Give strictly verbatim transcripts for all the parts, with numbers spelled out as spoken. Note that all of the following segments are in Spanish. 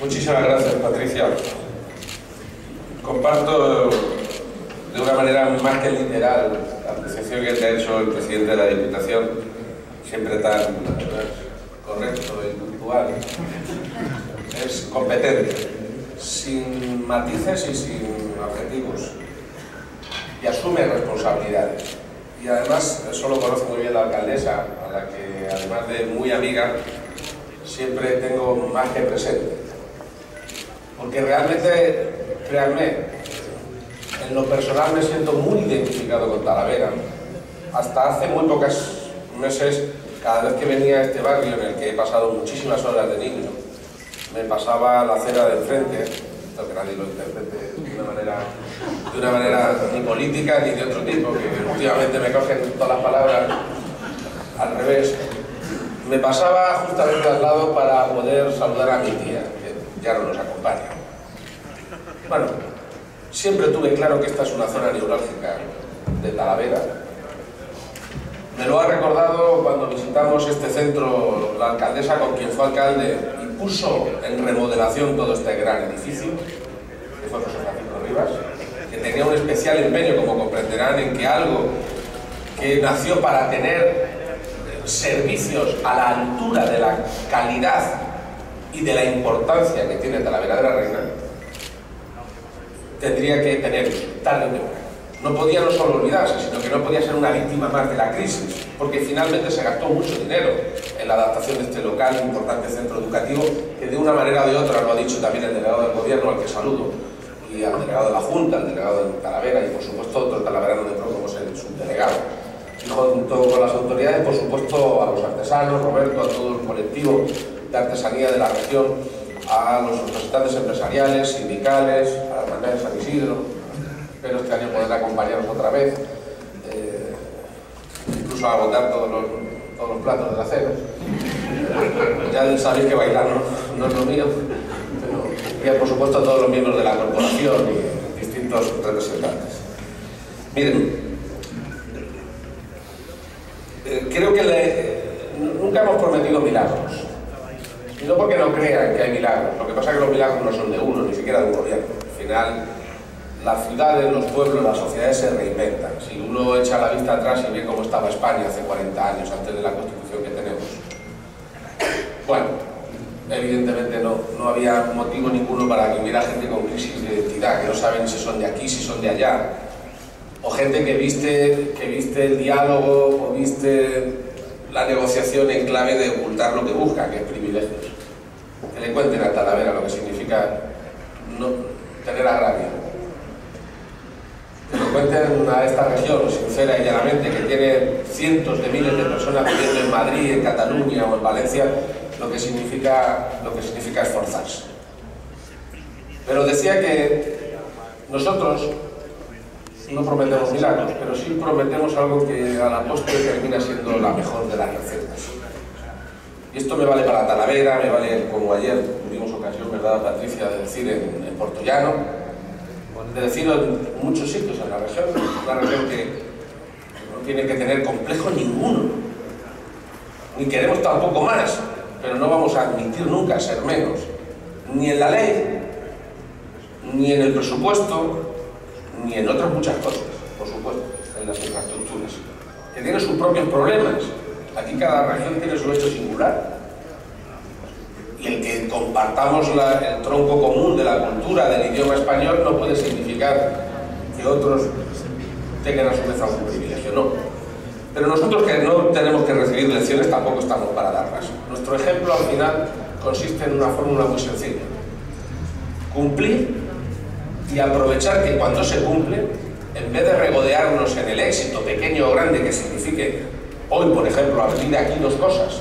Muchísimas gracias, Patricia. Comparto de una manera más que literal la apreciación que te ha hecho el presidente de la Diputación, siempre tan correcto y puntual. Es competente, sin matices y sin objetivos, y asume responsabilidades. Y además, eso lo conozco muy bien la alcaldesa, a la que además de muy amiga, siempre tengo más que presente. Porque realmente, créanme, en lo personal me siento muy identificado con Talavera. Hasta hace muy pocos meses, cada vez que venía a este barrio en el que he pasado muchísimas horas de niño, me pasaba a la acera de enfrente, esto que nadie lo interprete de una manera, de una manera ni política ni de otro tipo, que últimamente me cogen todas las palabras al revés. Me pasaba justamente al lado para poder saludar a mi tía, que ya no nos acompaña. Bueno, siempre tuve claro que esta es una zona neurálgica de Talavera. Me lo ha recordado cuando visitamos este centro la alcaldesa, con quien fue alcalde, y puso en remodelación todo este gran edificio, que fue José Francisco Rivas, que tenía un especial empeño, como comprenderán, en que algo que nació para tener servicios a la altura de la calidad y de la importancia que tiene Talavera de la Reina, tendría que tener tal de una. No podía no solo olvidarse, sino que no podía ser una víctima más de la crisis, porque finalmente se gastó mucho dinero en la adaptación de este local, un importante centro educativo, que de una manera o de otra, lo ha dicho también el delegado del gobierno, al que saludo, y al delegado de la Junta, al delegado de Talavera, y por supuesto otros talaveranos de pro, como es el subdelegado. Y junto con las autoridades, por supuesto, a los artesanos, Roberto, a todo el colectivo de artesanía de la región, a los representantes empresariales, sindicales, a la hermandad de San Isidro, espero este año poder acompañarnos otra vez, eh, incluso a botar todos los, todos los platos de la cena. Ya sabéis que bailar no, no es lo mío, pero y por supuesto a todos los miembros de la corporación y distintos representantes. Miren, creo que le, nunca hemos prometido milagros, y no porque no crean que hay milagros, lo que pasa es que los milagros no son de uno, ni siquiera de un gobierno. Al final, las ciudades, los pueblos, las sociedades se reinventan. Si uno echa la vista atrás y ve cómo estaba España hace cuarenta años, antes de la Constitución que tenemos, bueno, evidentemente no, no había motivo ninguno para que hubiera gente con crisis de identidad, que no saben si son de aquí, si son de allá, o gente que viste, que viste el diálogo o viste la negociación en clave de ocultar lo que busca, que es privilegios. Que le cuenten a Talavera lo que significa no tener agravio. Que le cuenten a esta región, sincera y llanamente, que tiene cientos de miles de personas viviendo en Madrid, en Cataluña o en Valencia, lo que significa, lo que significa esforzarse. Pero decía que nosotros no prometemos milagros, pero sí prometemos algo que a la postre termina siendo la mejor de las recetas. Y esto me vale para Talavera, me vale, como ayer tuvimos ocasión, ¿verdad, Patricia?, de decir en, en Portollano, de decirlo en muchos sitios en la región, una región que no tiene que tener complejo ninguno, ni queremos tampoco más, pero no vamos a admitir nunca ser menos, ni en la ley, ni en el presupuesto, ni en otras muchas cosas, por supuesto, en las infraestructuras, que tiene sus propios problemas. Aquí cada región tiene su hecho singular. Y el que compartamos la, el tronco común de la cultura, del idioma español, no puede significar que otros tengan a su vez algún privilegio, no. Pero nosotros, que no tenemos que recibir lecciones, tampoco estamos para darlas. Nuestro ejemplo, al final, consiste en una fórmula muy sencilla. Cumplir y aprovechar que cuando se cumple, en vez de regodearnos en el éxito pequeño o grande que signifique hoy, por ejemplo, abrir aquí dos cosas,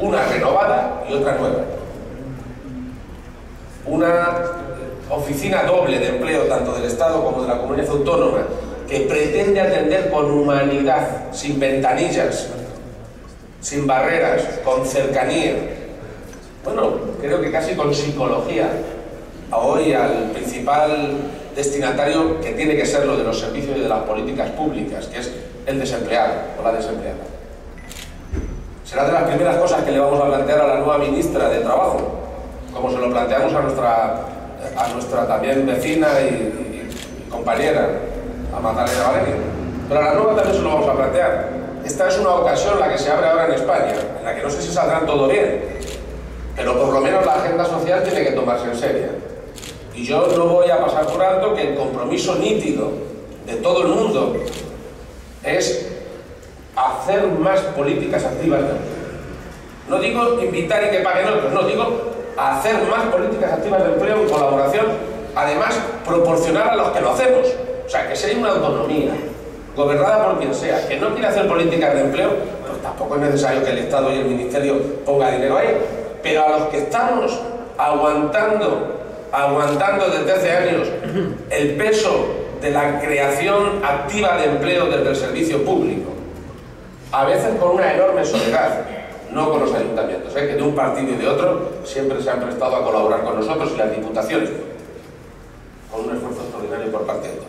una renovada y otra nueva, una oficina doble de empleo tanto del Estado como de la comunidad autónoma, que pretende atender con humanidad, sin ventanillas, sin barreras, con cercanía, bueno, creo que casi con psicología, a hoy al principal destinatario que tiene que ser lo de los servicios y de las políticas públicas, que es el desempleado o la desempleada. Será de las primeras cosas que le vamos a plantear a la nueva ministra de Trabajo, como se lo planteamos a nuestra, a nuestra también vecina y, y compañera, a Magdalena Valerio. Pero a la nueva también se lo vamos a plantear. Esta es una ocasión la que se abre ahora en España, en la que no sé si saldrán todo bien, pero por lo menos la agenda social tiene que tomarse en serio. Y yo no voy a pasar por alto que el compromiso nítido de todo el mundo es hacer más políticas activas de empleo. No digo invitar y que paguen otros, no, digo hacer más políticas activas de empleo en colaboración, además proporcionar a los que lo hacemos. O sea, que sea una autonomía, gobernada por quien sea, que no quiera hacer políticas de empleo, pues tampoco es necesario que el Estado y el Ministerio ponga dinero ahí. Pero a los que estamos aguantando, aguantando desde hace años el peso de la creación activa de empleo desde el servicio público, a veces con una enorme soledad, no con los ayuntamientos, ¿eh? Que de un partido y de otro siempre se han prestado a colaborar con nosotros y las diputaciones, con un esfuerzo extraordinario por parte de todos.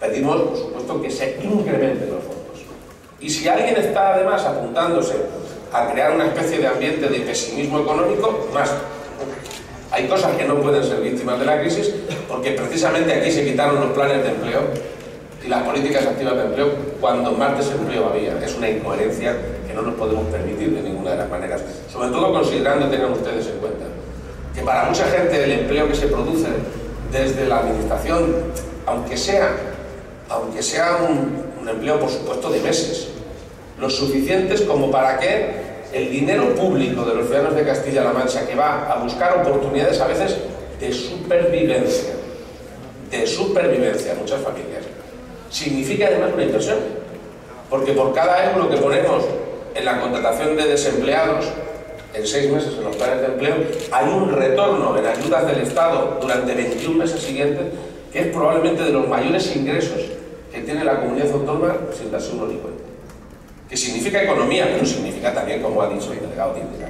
Pedimos, por supuesto, que se incrementen los fondos. Y si alguien está además apuntándose a crear una especie de ambiente de pesimismo económico, más. Hay cosas que no pueden ser víctimas de la crisis, porque precisamente aquí se quitaron los planes de empleo y las políticas activas de empleo cuando más desempleo había. Es una incoherencia que no nos podemos permitir de ninguna de las maneras, sobre todo considerando, tengan ustedes en cuenta, que para mucha gente el empleo que se produce desde la administración, aunque sea, aunque sea un, un empleo, por supuesto, de meses, lo suficientes como para que el dinero público de los ciudadanos de Castilla-La Mancha, que va a buscar oportunidades a veces de supervivencia, de supervivencia a muchas familias, significa además una inversión, porque por cada euro que ponemos en la contratación de desempleados, en seis meses en los planes de empleo, hay un retorno en ayudas del Estado durante veintiún meses siguientes, que es probablemente de los mayores ingresos que tiene la comunidad autónoma sin darse uno ni cuenta. Que significa economía, pero significa también, como ha dicho el delegado Tita.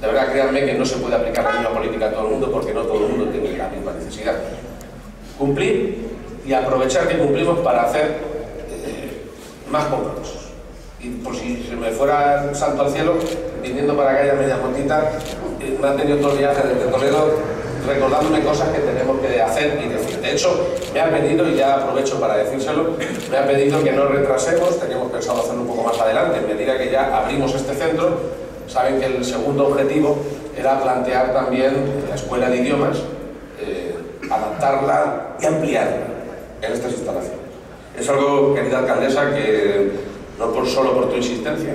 De verdad, créanme que no se puede aplicar la misma política a todo el mundo, porque no todo el mundo tiene la misma necesidad. Cumplir y aprovechar que cumplimos para hacer eh, más compromisos. Y por si se me fuera santo al cielo, viniendo para acá ya media montita, eh, me han tenido dos viajes desde Toledo recordándome cosas que tenemos que hacer y decir. De hecho, me han pedido, y ya aprovecho para decírselo, me han pedido que no retrasemos, teníamos pensado hacerlo un poco más adelante, en medida que ya abrimos este centro. Saben que el segundo objetivo era plantear también la escuela de idiomas, eh, adaptarla y ampliarla en estas instalaciones. Es algo, querida alcaldesa, que no por solo por tu insistencia,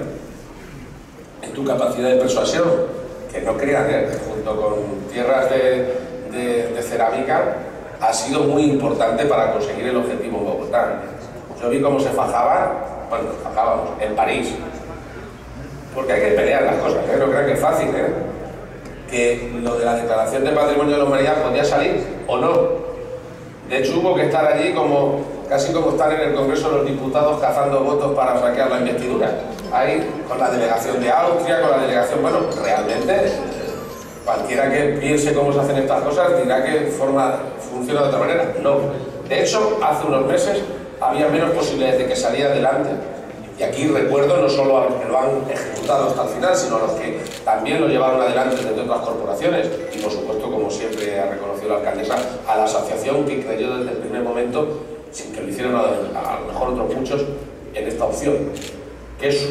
en tu capacidad de persuasión, que no crean, ¿eh? Junto con tierras de, de, de cerámica, ha sido muy importante para conseguir el objetivo en Bogotá. Yo vi cómo se fajaba, bueno, nos fajábamos en París, porque hay que pelear las cosas, ¿eh? No crean que es fácil, ¿eh? Que lo de la declaración de patrimonio de la humanidad podía salir o no. De hecho, hubo que estar allí como, casi como están en el Congreso de los Diputados cazando votos para saquear la investidura. Ahí, con la delegación de Austria, con la delegación... Bueno, realmente, cualquiera que piense cómo se hacen estas cosas dirá que forma, funciona de otra manera. No. De hecho, hace unos meses había menos posibilidades de que saliera adelante. Y aquí recuerdo no solo a los que lo han ejecutado hasta el final, sino a los que también lo llevaron adelante desde otras corporaciones. Y, por supuesto, como siempre ha reconocido la alcaldesa, a la asociación que creyó desde el primer momento, sin que lo hicieron a lo mejor otros muchos, en esta opción. Que es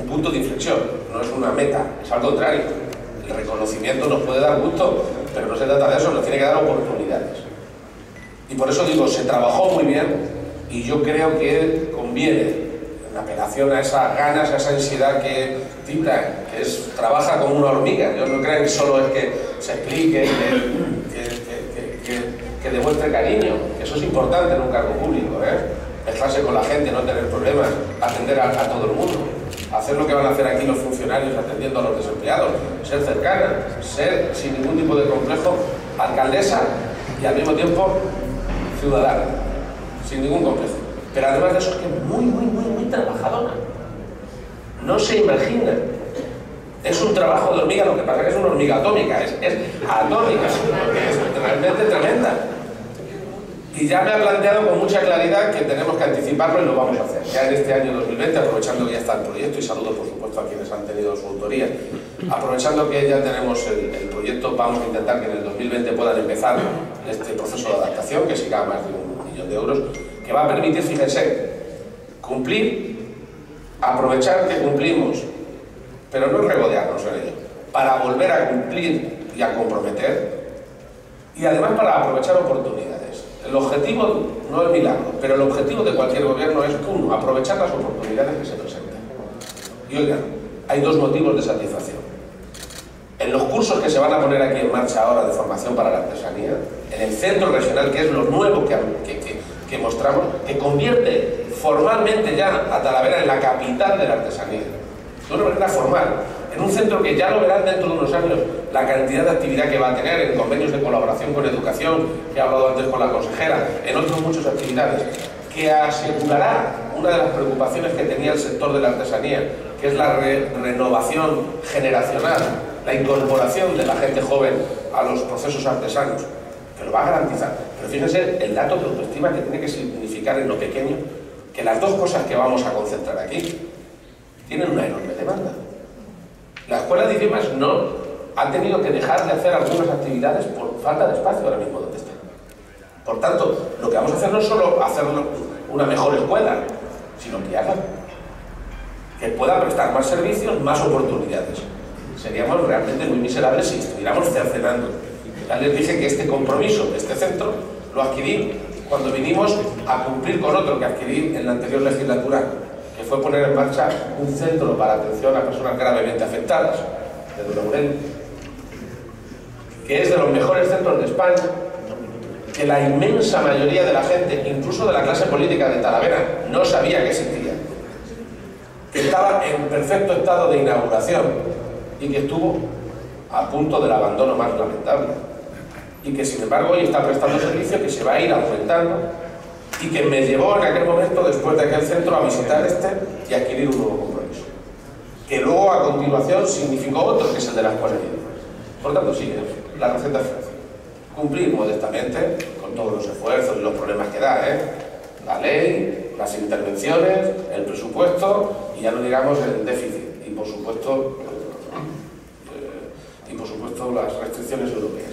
un punto de inflexión, no es una meta, es al contrario. El reconocimiento nos puede dar gusto, pero no se trata de eso, nos tiene que dar oportunidades. Y por eso digo, se trabajó muy bien, y yo creo que conviene, en apelación a esas ganas, a esa ansiedad que Tibran, que es, trabaja como una hormiga. Yo no creo que solo es que se explique, que, que, que, que, que demuestre cariño, que eso es importante en un cargo público, ¿eh? Mezclarse con la gente, no tener problemas, atender a, a todo el mundo, hacer lo que van a hacer aquí los funcionarios atendiendo a los desempleados, ser cercana, ser sin ningún tipo de complejo alcaldesa y al mismo tiempo ciudadana, sin ningún complejo. Pero además de eso es que es muy, muy, muy, muy trabajadora. No se imagina. Es un trabajo de hormiga, lo que pasa es que es una hormiga atómica, es, es atómica, es realmente tremenda. Y ya me ha planteado con mucha claridad que tenemos que anticiparlo y lo vamos a hacer. Ya en este año dos mil veinte, aprovechando que ya está el proyecto, y saludo por supuesto a quienes han tenido su autoría, aprovechando que ya tenemos el, el proyecto, vamos a intentar que en el dos mil veinte puedan empezar este proceso de adaptación, que siga más de un millón de euros, que va a permitir, fíjense, cumplir, aprovechar que cumplimos, pero no regodearnos en ello, para volver a cumplir y a comprometer, y además para aprovechar oportunidades. El objetivo no es milagro, pero el objetivo de cualquier gobierno es, uno, aprovechar las oportunidades que se presentan. Y oigan, hay dos motivos de satisfacción. En los cursos que se van a poner aquí en marcha ahora de formación para la artesanía, en el centro regional, que es lo nuevo que, que, que, que mostramos, que convierte formalmente ya a Talavera en la capital de la artesanía, de una manera formal, en un centro que ya lo verán dentro de unos años la cantidad de actividad que va a tener en convenios de colaboración con educación, que he hablado antes con la consejera, en otras muchas actividades, que asegurará una de las preocupaciones que tenía el sector de la artesanía, que es la re renovación generacional, la incorporación de la gente joven a los procesos artesanos, que lo va a garantizar. Pero fíjense el dato de autoestima que tiene que significar en lo pequeño, que las dos cosas que vamos a concentrar aquí tienen una enorme demanda. La escuela de idiomas no ha tenido que dejar de hacer algunas actividades por falta de espacio ahora mismo donde está. Por tanto, lo que vamos a hacer no es solo hacer una mejor escuela, sino que haga, que pueda prestar más servicios, más oportunidades. Seríamos realmente muy miserables si estuviéramos cercenando. Ya les dije que este compromiso, este centro, lo adquirí cuando vinimos a cumplir con otro que adquirí en la anterior legislatura, que fue poner en marcha un centro para atención a personas gravemente afectadas, de Don Aurel, que es de los mejores centros de España, que la inmensa mayoría de la gente, incluso de la clase política de Talavera, no sabía que existía, que estaba en perfecto estado de inauguración y que estuvo a punto del abandono más lamentable, y que sin embargo hoy está prestando servicio que se va a ir aumentando, y que me llevó en aquel momento, después de aquel centro, a visitar este y adquirir un nuevo compromiso, que luego a continuación significó otro, que es el de la escuela de idiomas. Por tanto, sí, la receta es fácil. Cumplir modestamente con todos los esfuerzos y los problemas que da, ¿eh? La ley, las intervenciones, el presupuesto, y ya no digamos el déficit, y por supuesto, eh, y por supuesto las restricciones europeas.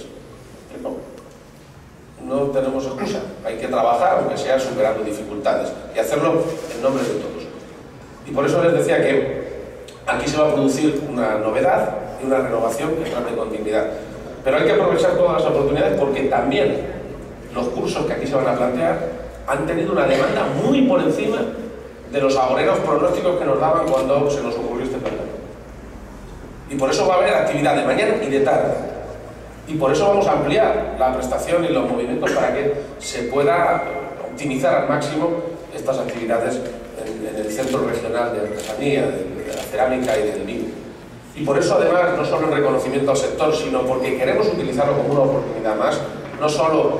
No tenemos excusa, hay que trabajar, aunque sea superando dificultades, y hacerlo en nombre de todos. Y por eso les decía que aquí se va a producir una novedad y una renovación que trae continuidad. Pero hay que aprovechar todas las oportunidades, porque también los cursos que aquí se van a plantear han tenido una demanda muy por encima de los agoreros pronósticos que nos daban cuando se nos ocurrió este problema. Y por eso va a haber actividad de mañana y de tarde. Y por eso vamos a ampliar la prestación y los movimientos para que se pueda optimizar al máximo estas actividades en, en el Centro Regional de Artesanía, de, de la Cerámica y del Vidrio. Y por eso además, no solo en reconocimiento al sector, sino porque queremos utilizarlo como una oportunidad más. No solo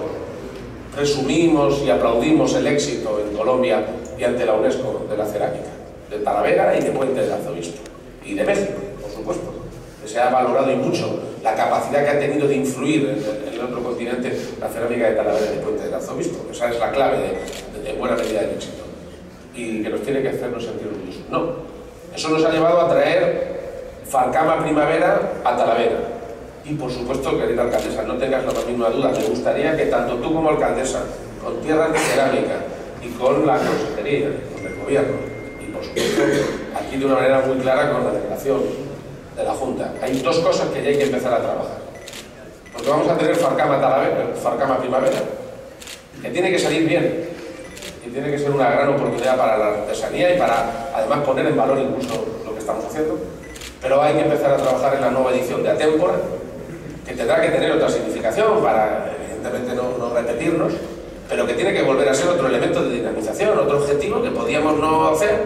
presumimos y aplaudimos el éxito en Colombia y ante la UNESCO de la cerámica, de Talavera y de Puente del Arzobispo, y de México, por supuesto, que se ha valorado y mucho la capacidad que ha tenido de influir en, en el otro continente la cerámica de Talavera y de Puente del Arzobispo. Esa es la clave de, de, de buena medida del éxito, y que nos tiene que hacernos sentir orgullosos. No, eso nos ha llevado a traer Farcama Primavera a Talavera. Y por supuesto, querida alcaldesa, no tengas la misma duda, me gustaría que tanto tú como alcaldesa, con tierras de cerámica y con la consejería, con el gobierno, y por supuesto aquí de una manera muy clara con la declaración de la Junta, hay dos cosas que ya hay que empezar a trabajar, porque vamos a tener Farcama, Talavera, Farcama Primavera, que tiene que salir bien, y tiene que ser una gran oportunidad para la artesanía y para además poner en valor incluso lo que estamos haciendo. Pero hay que empezar a trabajar en la nueva edición de Atémpora, que tendrá que tener otra significación para evidentemente no, no repetirnos, pero que tiene que volver a ser otro elemento de dinamización, otro objetivo que podíamos no hacer,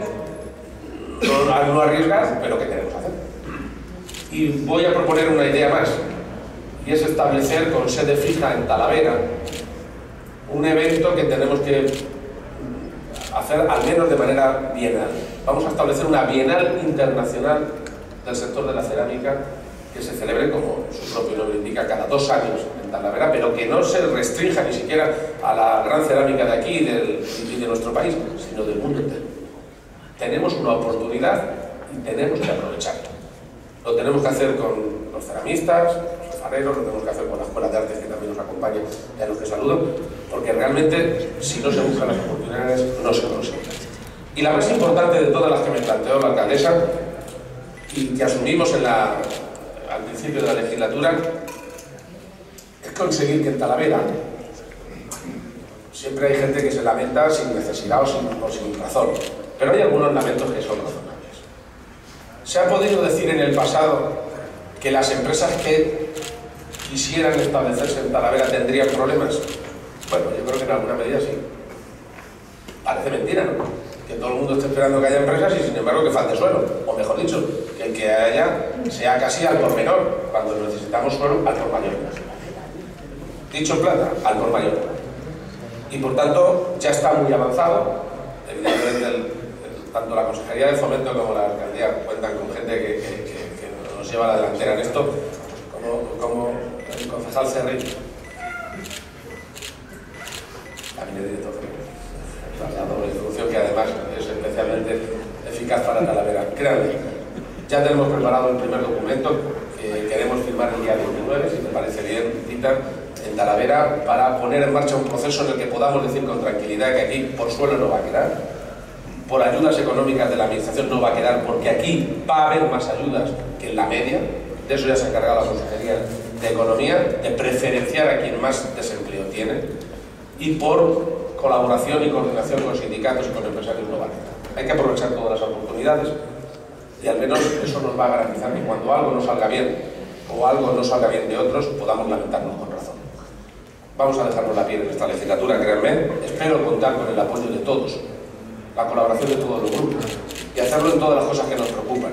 no, no arriesgar, pero que queremos hacer. Y voy a proponer una idea más, y es establecer con sede fija en Talavera un evento que tenemos que hacer al menos de manera bienal. Vamos a establecer una bienal internacional del sector de la cerámica que se celebren, como su propio nombre indica, cada dos años en Talavera, pero que no se restrinja ni siquiera a la gran cerámica de aquí y, del, y de nuestro país, sino del mundo entero. Tenemos una oportunidad y tenemos que aprovecharla. Lo tenemos que hacer con los ceramistas, los alfareros, lo tenemos que hacer con la Escuela de Artes, que también nos acompaña y a los que saludo, porque realmente, si no se buscan las oportunidades, no se consiguen. Y la más importante de todas las que me planteó la alcaldesa y que asumimos en la, al principio de la legislatura, es conseguir que en Talavera, siempre hay gente que se lamenta sin necesidad o sin, o sin razón, pero hay algunos lamentos que son razonables. Se ha podido decir en el pasado que las empresas que quisieran establecerse en Talavera tendrían problemas. Bueno, yo creo que en alguna medida sí. Parece mentira, ¿no? Que todo el mundo esté esperando que haya empresas y sin embargo que falte suelo, o mejor dicho, que el que haya sea casi al por menor, cuando necesitamos suelo al por mayor. Dicho en plata, al por mayor. Y por tanto ya está muy avanzado, evidentemente el, el, tanto la Consejería de Fomento como la Alcaldía cuentan con gente que, que, que, que nos lleva a la delantera en esto, como, como el concejal Cerrillo. También es director Cerrillo. La doble instrucción que además es especialmente eficaz para Talavera. Créanme, ya tenemos preparado el primer documento que queremos firmar el día veintinueve, si te parece bien, Tita, en Talavera, para poner en marcha un proceso en el que podamos decir con tranquilidad que aquí por suelo no va a quedar, por ayudas económicas de la administración no va a quedar, porque aquí va a haber más ayudas que en la media. De eso ya se ha encargado la Consejería de Economía, de preferenciar a quien más desempleo tiene, y por colaboración y coordinación con sindicatos y con empresarios globales. Hay que aprovechar todas las oportunidades y al menos eso nos va a garantizar que cuando algo no salga bien o algo no salga bien de otros, podamos lamentarnos con razón. Vamos a dejarnos la piel en esta legislatura, créanme. Espero contar con el apoyo de todos, la colaboración de todos los grupos y hacerlo en todas las cosas que nos preocupan.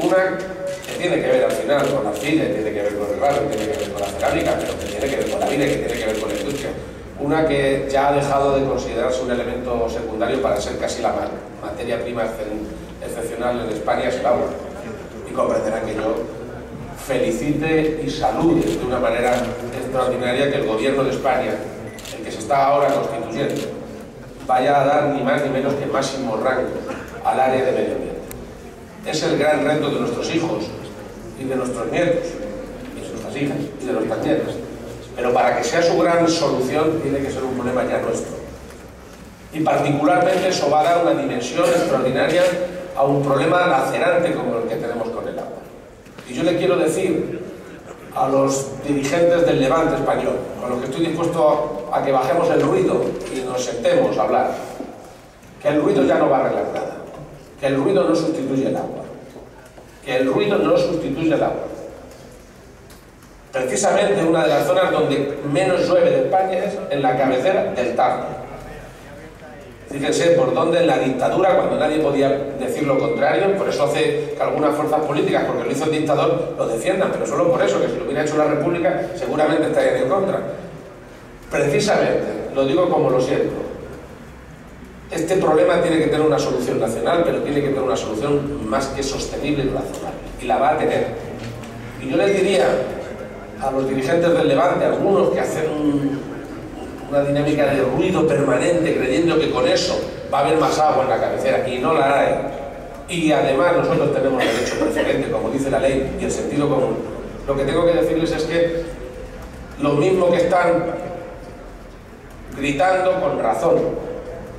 Una que tiene que ver al final con la arcilla, que tiene que ver con el barro, que tiene que ver con la cerámica, pero que tiene que ver con la vida, que tiene que ver con la industria. Una que ya ha dejado de considerarse un elemento secundario para ser casi la materia prima excepcional en España es el agua. Y comprenderán que yo felicite y salude de una manera extraordinaria que el gobierno de España, el que se está ahora constituyendo, vaya a dar ni más ni menos que máximo rango al área de medio ambiente. Es el gran reto de nuestros hijos y de nuestros nietos, y de nuestras hijas y de nuestras nietas. Pero para que sea su gran solución tiene que ser un problema ya nuestro. Y particularmente eso va a dar una dimensión extraordinaria a un problema lacerante como el que tenemos con el agua. Y yo le quiero decir a los dirigentes del Levante español, con los que estoy dispuesto a que bajemos el ruido y nos sentemos a hablar, que el ruido ya no va a arreglar nada, que el ruido no sustituye el agua, que el ruido no sustituye el agua. Precisamente una de las zonas donde menos llueve de España es en la cabecera del Tajo. Fíjense por dónde en la dictadura, cuando nadie podía decir lo contrario, por eso hace que algunas fuerzas políticas, porque lo hizo el dictador, lo defiendan, pero solo por eso, que si lo hubiera hecho la República seguramente estarían en contra. Precisamente, lo digo como lo siento, este problema tiene que tener una solución nacional, pero tiene que tener una solución más que sostenible y razonable, y la va a tener. Y yo les diría a los dirigentes del Levante, algunos que hacen un, una dinámica de ruido permanente creyendo que con eso va a haber más agua en la cabecera, y no la hay. Y además nosotros tenemos derecho preferente, como dice la ley y el sentido común. Lo que tengo que decirles es que lo mismo que están gritando con razón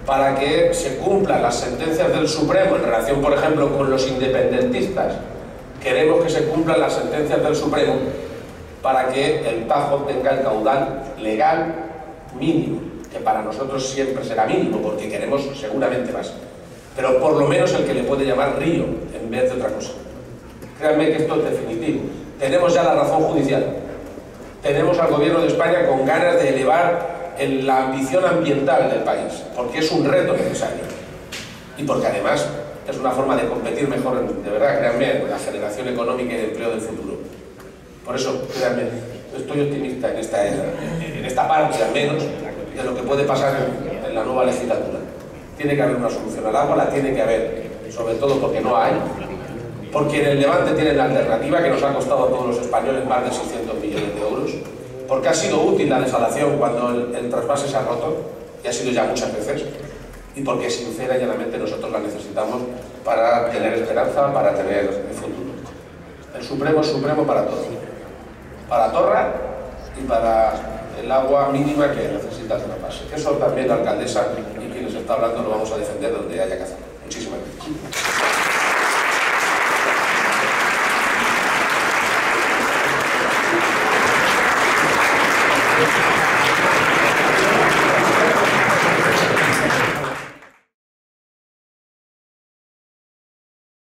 para que se cumplan las sentencias del Supremo en relación, por ejemplo, con los independentistas, queremos que se cumplan las sentencias del Supremo para que el Tajo tenga el caudal legal mínimo, que para nosotros siempre será mínimo, porque queremos seguramente más, pero por lo menos el que le puede llamar río en vez de otra cosa. Créanme que esto es definitivo. Tenemos ya la razón judicial, tenemos al gobierno de España con ganas de elevar el, la ambición ambiental del país, porque es un reto necesario y porque además es una forma de competir mejor, de verdad, créanme, con la generación económica y de empleo del futuro. Por eso, créanme, estoy optimista en esta, en esta parte, al menos, de lo que puede pasar en, en la nueva legislatura. Tiene que haber una solución al agua, la tiene que haber, sobre todo porque no hay, porque en el Levante tienen la alternativa que nos ha costado a todos los españoles más de seiscientos millones de euros, porque ha sido útil la desalación cuando el, el trasvase se ha roto, y ha sido ya muchas veces, y porque sincera y llanamente nosotros la necesitamos para tener esperanza, para tener el futuro. El Supremo es Supremo para todos, para Torra y para el agua mínima que necesita de la base. Eso también la alcaldesa y quien nos está hablando lo vamos a defender donde haya que hacerlo. Muchísimas gracias.